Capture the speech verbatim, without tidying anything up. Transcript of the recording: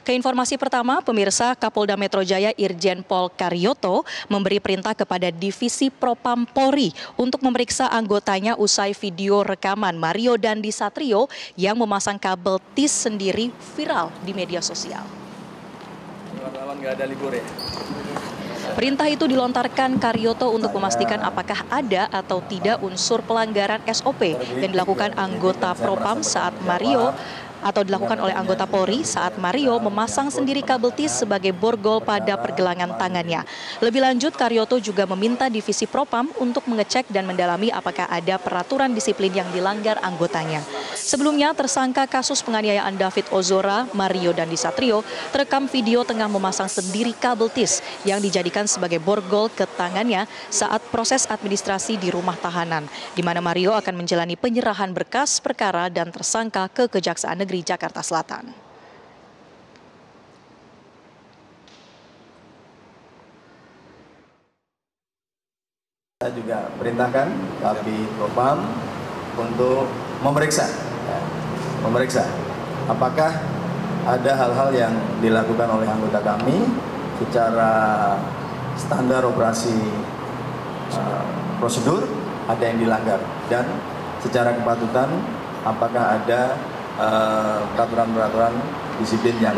Ke informasi pertama, pemirsa, Kapolda Metro Jaya Irjen Pol Karyoto memberi perintah kepada Divisi Propam Polri untuk memeriksa anggotanya usai video rekaman Mario Dandy Satrio yang memasang kabel T I S sendiri viral di media sosial. Nggak ada libur ya? Perintah itu dilontarkan Karyoto untuk memastikan apakah ada atau tidak unsur pelanggaran S O P yang dilakukan anggota Propam saat Mario atau dilakukan oleh anggota Polri saat Mario memasang sendiri kabel T I S sebagai borgol pada pergelangan tangannya. Lebih lanjut, Karyoto juga meminta Divisi Propam untuk mengecek dan mendalami apakah ada peraturan disiplin yang dilanggar anggotanya. Sebelumnya, tersangka kasus penganiayaan David Ozora, Mario Dandy Satrio, terekam video tengah memasang sendiri kabel T I S yang dijadikan sebagai borgol ke tangannya saat proses administrasi di rumah tahanan, di mana Mario akan menjalani penyerahan berkas perkara dan tersangka ke Kejaksaan Negeri di Jakarta Selatan. Saya juga perintahkan Kabid Propam untuk memeriksa, ya, memeriksa apakah ada hal-hal yang dilakukan oleh anggota kami secara standar operasi uh, prosedur ada yang dilanggar, dan secara kepatutan apakah ada peraturan-peraturan uh, disiplin yang